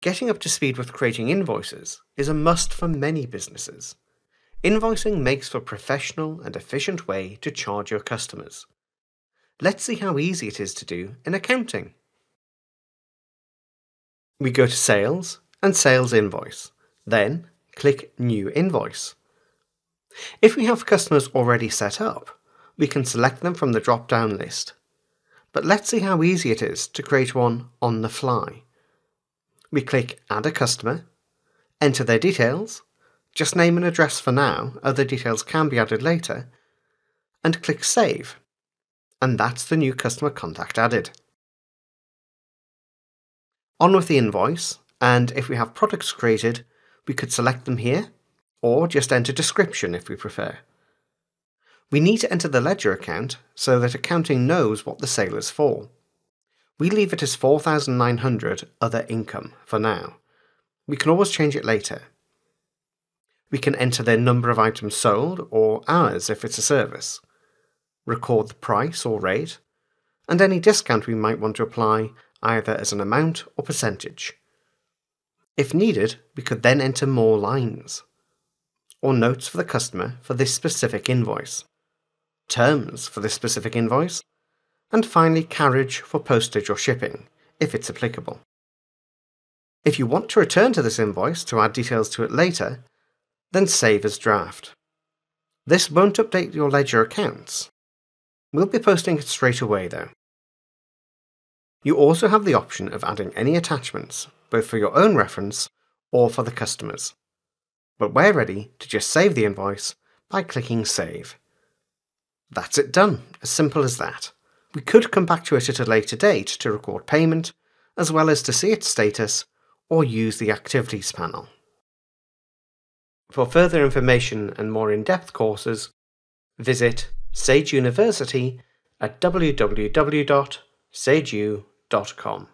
Getting up to speed with creating invoices is a must for many businesses. Invoicing makes for a professional and efficient way to charge your customers. Let's see how easy it is to do in accounting. We go to Sales and Sales Invoice, then click New Invoice. If we have customers already set up, we can select them from the drop-down list. But let's see how easy it is to create one on the fly. We click Add a Customer, enter their details, just name and address for now, other details can be added later, and click Save. And that's the new customer contact added. On with the invoice, and if we have products created, we could select them here, or just enter description if we prefer. We need to enter the ledger account so that accounting knows what the sale is for. We leave it as $4,900 other income for now. We can always change it later. We can enter their number of items sold or hours if it's a service, record the price or rate, and any discount we might want to apply either as an amount or percentage. If needed, we could then enter more lines or notes for the customer for this specific invoice, terms for this specific invoice, and finally carriage for postage or shipping, if it's applicable. If you want to return to this invoice to add details to it later, then save as draft. This won't update your ledger accounts. We'll be posting it straight away though. You also have the option of adding any attachments, both for your own reference or for the customers. But we're ready to just save the invoice by clicking Save. That's it done, as simple as that. We could come back to it at a later date to record payment, as well as to see its status or use the Activities panel. For further information and more in-depth courses, visit Sage University at www.sageu.com.